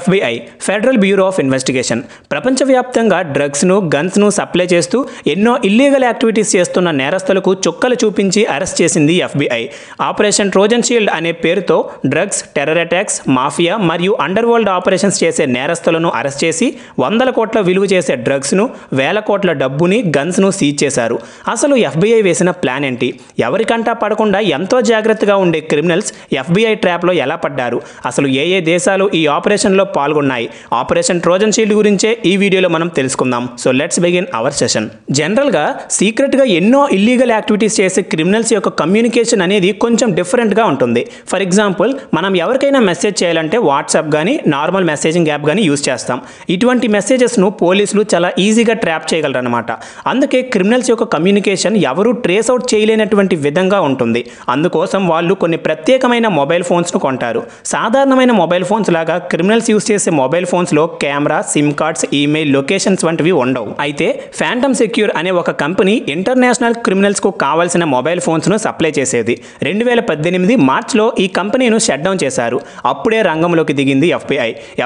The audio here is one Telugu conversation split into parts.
FBI, federal bureau of investigation ప్రపంచవ్యాప్తంగా డ్రగ్స్ను, గన్స్ను సప్లై చేస్తూ ఎన్నో ఇల్లీగల్ యాక్టివిటీస్ చేస్తున్న నేరస్తులకు చుక్కలు చూపించి అరెస్ట్ చేసింది FBI. ఆపరేషన్ ట్రోజన్ షీల్డ్ అనే పేరుతో డ్రగ్స్, టెర్రర్ అటాక్స్, మాఫియా మరియు అండర్ వరల్డ్ ఆపరేషన్స్ చేసే నేరస్తులను అరెస్ట్ చేసి 100 కోట్ల విలువ చేసే డ్రగ్స్ను, 1000 కోట్ల డబ్బుని, గన్స్ను సీజ్ చేశారు. అసలు FBI వేసిన ప్లాన్ ఏంటి? ఎవరికంటా పడకుండా ఎంతో జాగ్రత్తగా ఉండే క్రిమినల్స్ FBI ట్రాప్లో ఎలా పడ్డారు? అసలు ఏ ఏ దేశాలు ఈ ఆపరేషన్ పాల్గొన్నాయి? ఆపరేషన్ ట్రోజన్ షీల్డ్ గురించే ఈ వీడియోలో మనం తెలుసుకుందాం. So let's begin our session. General గా సీక్రెట్ గా ఎన్నో ఇల్లీగల్ యాక్టివిటీస్ చేసే క్రిమినల్స్ యొక్క కమ్యూనికేషన్ అనేది కొంచెం డిఫరెంట్ గా ఉంటుంది. ఫర్ ఎగ్జాంపుల్, మనం ఎవరికైనా మెసేజ్ చేయాలంటే వాట్సాప్ కానీ నార్మల్ మెసేజింగ్ యాప్ కానీ యూజ్ చేస్తాం. ఇటువంటి మెసేజెస్ ను పోలీసులు చాలా ఈజీగా ట్రాప్ చేయగలరు అనమాట. అందుకే క్రిమినల్స్ యొక్క కమ్యూనికేషన్ ఎవరు ట్రేస్ అవుట్ చేయలేనటువంటి విధంగా ఉంటుంది. అందుకోసం వాళ్ళు కొన్ని ప్రత్యేకమైన మొబైల్ ఫోన్స్ ను కొంటారు. సాధారణమైన మొబైల్ ఫోన్స్ లాగా క్రిమినల్స్ యూస్ చేసే మొబైల్ ఫోన్స్ లో camera, SIM cards, email, locations వంటివి ఉండవు. అయితే ఫ్యాంటమ్ సెక్యూర్ అనే ఒక కంపెనీ ఇంటర్నేషనల్ క్రిమినల్స్ కు కావాల్సిన మొబైల్ ఫోన్స్ ను సప్లై చేసేది. 2018 మార్చిలో ఈ కంపెనీను షట్ డౌన్ చేశారు. అప్పుడే రంగంలోకి దిగింది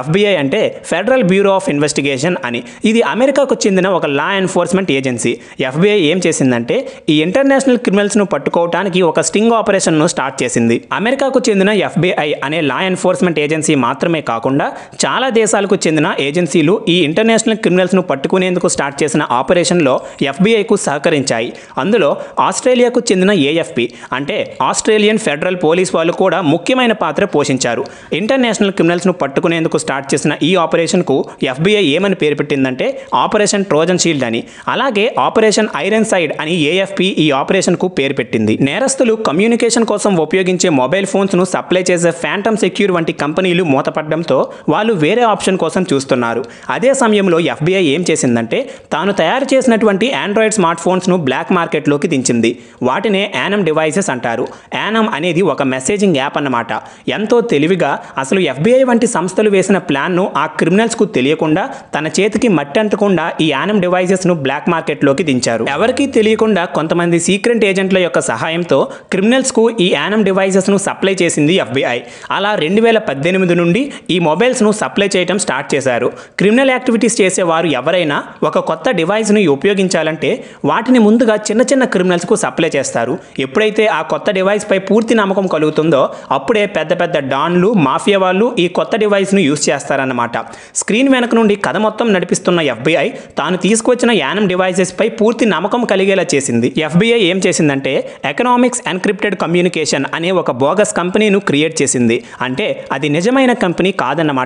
FBI అంటే ఫెడరల్ బ్యూరో ఆఫ్ ఇన్వెస్టిగేషన్ అని. ఇది అమెరికాకు చెందిన ఒక లా ఎన్ఫోర్స్మెంట్ ఏజెన్సీ. FBI ఏం చేసిందంటే ఈ ఇంటర్నేషనల్ క్రిమినల్స్ ను పట్టుకోవటానికి ఒక స్టింగ్ ఆపరేషన్ ను స్టార్ట్ చేసింది. అమెరికాకు చెందిన FBI అనే లా ఎన్ఫోర్స్మెంట్ ఏజెన్సీ మాత్రమే కాకుండా చాలా దేశాలకు చెందిన ఏజెన్సీలు ఈ ఇంటర్నేషనల్ క్రిమినల్స్ ను పట్టుకునేందుకు స్టార్ట్ చేసిన ఆపరేషన్లో FBIకు సహకరించాయి. అందులో ఆస్ట్రేలియాకు చెందిన AFP అంటే ఆస్ట్రేలియన్ ఫెడరల్ పోలీస్ వాళ్ళు కూడా ముఖ్యమైన పాత్ర పోషించారు. ఇంటర్నేషనల్ క్రిమినల్స్ ను పట్టుకునేందుకు స్టార్ట్ చేసిన ఈ ఆపరేషన్కు FBI ఏమని పేరు పెట్టిందంటే ఆపరేషన్ ట్రోజన్ షీల్డ్ అని. అలాగే ఆపరేషన్ ఐరన్ సైడ్ అని AFP ఈ ఆపరేషన్కు పేరు పెట్టింది. నేరస్తులు కమ్యూనికేషన్ కోసం ఉపయోగించే మొబైల్ ఫోన్స్ ను సప్లై చేసే ఫ్యాంటమ్ సెక్యూర్ వంటి కంపెనీలు మూతపడడంతో వాళ్ళు వేరే ఆప్షన్ కోసం చూస్తున్నారు. అదే సమయంలో FBI ఏం చేసిందంటే తాను తయారు చేసినటువంటి ఆండ్రాయిడ్ స్మార్ట్ ఫోన్స్ను బ్లాక్ మార్కెట్లోకి దించింది. వాటినే యానమ్ డివైసెస్ అంటారు. యానమ్ అనేది ఒక మెసేజింగ్ యాప్ అన్నమాట. ఎంతో తెలివిగా అసలు FBI వంటి సంస్థలు వేసిన ప్లాన్ను ఆ క్రిమినల్స్కు తెలియకుండా తన చేతికి మట్టంటకుండా ఈ యానమ్ డివైసెస్ను బ్లాక్ మార్కెట్లోకి దించారు. ఎవరికీ తెలియకుండా కొంతమంది సీక్రెట్ ఏజెంట్ల యొక్క సహాయంతో క్రిమినల్స్కు ఈ యానమ్ డివైసెస్ను సప్లై చేసింది FBI. అలా 2018 నుండి ఈ మొబైల్స్ను సప్లై చేయడం స్టార్ట్ చేశారు. క్రిమినల్ యాక్టివిటీస్ చేసేవారు ఎవరైనా ఒక కొత్త డివైస్ని ఉపయోగించాలంటే వాటిని ముందుగా చిన్న చిన్న క్రిమినల్స్కు సప్లై చేస్తారు. ఎప్పుడైతే ఆ కొత్త డివైస్పై పూర్తి నమ్మకం కలుగుతుందో అప్పుడే పెద్ద పెద్ద డాన్లు, మాఫియా వాళ్ళు ఈ కొత్త డివైస్ను యూజ్ చేస్తారన్నమాట. స్క్రీన్ వెనక నుండి కథ మొత్తం నడిపిస్తున్న FBI తాను తీసుకొచ్చిన యానం డివైసెస్పై పూర్తి నమ్మకం కలిగేలా చేసింది. FBI ఏం చేసిందంటే ఎకనామిక్స్ ఎన్క్రిప్టెడ్ కమ్యూనికేషన్ అనే ఒక బోగస్ కంపెనీను క్రియేట్ చేసింది. అంటే అది నిజమైన కంపెనీ కాదన్నమాట.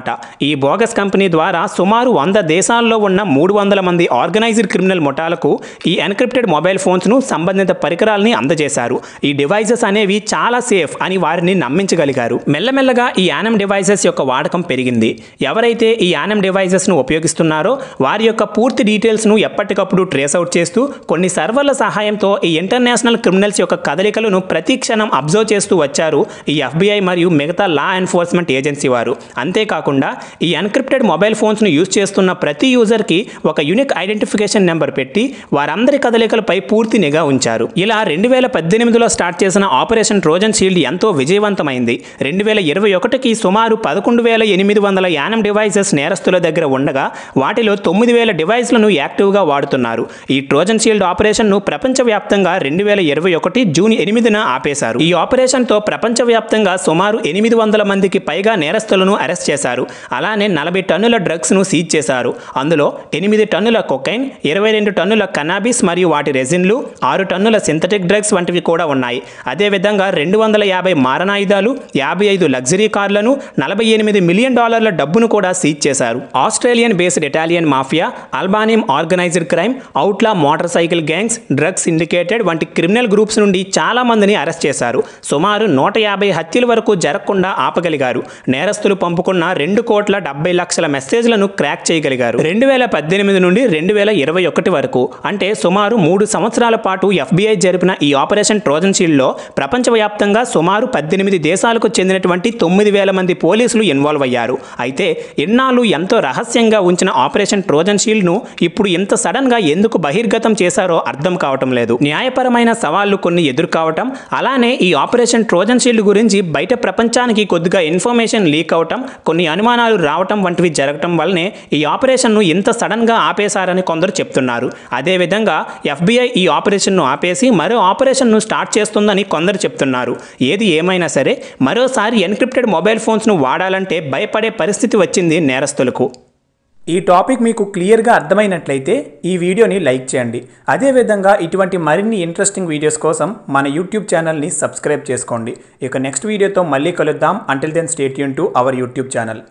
ఈ బోగస్ కంపెనీ ద్వారా సుమారు 100 దేశాల్లో ఉన్న 300 మంది ఆర్గనైజ్డ్ క్రిమినల్ ముఠాలకు ఈ ఎన్క్రిప్టెడ్ మొబైల్ ఫోన్స్ను, సంబంధిత పరికరాలని అందజేశారు. ఈ డివైసెస్ అనేవి చాలా సేఫ్ అని వారిని నమ్మించగలిగారు. మెల్లమెల్లగా ఈ యానం డివైసెస్ యొక్క వాడకం పెరిగింది. ఎవరైతే ఈ యానం డివైసెస్ను ఉపయోగిస్తున్నారో వారి యొక్క పూర్తి డీటెయిల్స్ను ఎప్పటికప్పుడు ట్రేస్ అవుట్ చేస్తూ కొన్ని సర్వర్ల సహాయంతో ఈ ఇంటర్నేషనల్ క్రిమినల్స్ యొక్క కదలికలను ప్రతి క్షణం అబ్జర్వ్ చేస్తూ వచ్చారు ఈ FBI మరియు మిగతా లా ఎన్ఫోర్స్మెంట్ ఏజెన్సీ వారు. అంతేకాకుండా ఈ ఎన్క్రిప్టెడ్ మొబైల్ ఫోన్స్ను యూజ్ చేస్తున్న ప్రతి యూజర్కి ఒక యూనిక్ ఐడెంటిఫికేషన్ నెంబర్ పెట్టి వారందరి కదలికలపై పూర్తి నిఘా ఉంచారు. ఇలా 2018లో స్టార్ట్ చేసిన ఆపరేషన్ ట్రోజన్ షీల్డ్ ఎంతో విజయవంతమైంది. 2021కి సుమారు 11,800 యానం డివైసెస్ నేరస్తుల దగ్గర ఉండగా వాటిలో 9,000 డివైస్లను యాక్టివ్గా వాడుతున్నారు. ఈ ట్రోజన్ షీల్డ్ ఆపరేషన్ను ప్రపంచవ్యాప్తంగా 2021 జూన్ 8న ఆపేశారు. ఈ ఆపరేషన్తో ప్రపంచవ్యాప్తంగా సుమారు 800 మందికి పైగా నేరస్తులను అరెస్ట్ చేశారు. అలానే 40 టన్నుల డ్రగ్స్ను సీజ్ చేశారు. అందులో 8 టన్నుల కొకైన్, 22 టన్నుల కనాబిస్ మరియు వాటి రెజిన్లు, 6 టన్నుల సింథటిక్ డ్రగ్స్ వంటివి కూడా ఉన్నాయి. అదేవిధంగా 250 మారణాయుధాలు, 55 లగ్జరీ కార్లను, $48 మిలియన్ డబ్బును కూడా సీజ్ చేశారు. Australian based Italian mafia, Albanian organised crime, outlaw motorcycle gangs, drugs syndicated వంటి క్రిమినల్ గ్రూప్స్ నుండి చాలా మందిని అరెస్ట్ చేశారు. సుమారు 150 హత్యల వరకు జరగకుండా ఆపగలిగారు. నేరస్తులు పంపుకున్న 2,70,00,000 మెసేజ్లను క్రాక్ చేయగలిగారు. 2018 నుండి 2021 వరకు అంటే సుమారు 3 సంవత్సరాల పాటు FBI జరిపిన ఈ ఆపరేషన్ ట్రోజన్ షీల్డ్లో ప్రపంచవ్యాప్తంగా సుమారు 18 దేశాలకు చెందినటువంటి 9,000 మంది పోలీసులు ఇన్వాల్వ్ అయ్యారు. అయితే ఎన్నాళ్ళు ఎంతో రహస్యంగా ఉంచిన ఆపరేషన్ ట్రోజన్ షీల్డ్ను ఇప్పుడు ఇంత సడన్గా ఎందుకు బహిర్గతం చేశారో అర్థం కావటం లేదు. న్యాయపరమైన సవాళ్లు కొన్ని ఎదుర్కోవటం, అలానే ఈ ఆపరేషన్ ట్రోజన్ షీల్డ్ గురించి బయట ప్రపంచానికి కొద్దిగా ఇన్ఫర్మేషన్ లీక్ అవటం, కొన్ని కొన్ని అనుమానాలు రావటం వంటివి జరగటం వల్లనే ఈ ఆపరేషన్ను ఇంత సడన్గా ఆపేశారని కొందరు చెప్తున్నారు. అదేవిధంగా FBI ఈ ఆపరేషన్ను ఆపేసి మరో ఆపరేషన్ను స్టార్ట్ చేస్తుందని కొందరు చెప్తున్నారు. ఏది ఏమైనా సరే మరోసారి ఎన్క్రిప్టెడ్ మొబైల్ ఫోన్స్ను వాడాలంటే భయపడే పరిస్థితి వచ్చింది నేరస్తులకు. ఈ టాపిక్ మీకు క్లియర్గా అర్థమైనట్లయితే ఈ వీడియోని లైక్ చేయండి. అదేవిధంగా ఇటువంటి మరిన్ని ఇంట్రెస్టింగ్ వీడియోస్ కోసం మన యూట్యూబ్ ఛానల్ని సబ్స్క్రైబ్ చేసుకోండి. ఇక నెక్స్ట్ వీడియోతో మళ్ళీ కలుద్దాం. Until then stay tune to our YouTube channel.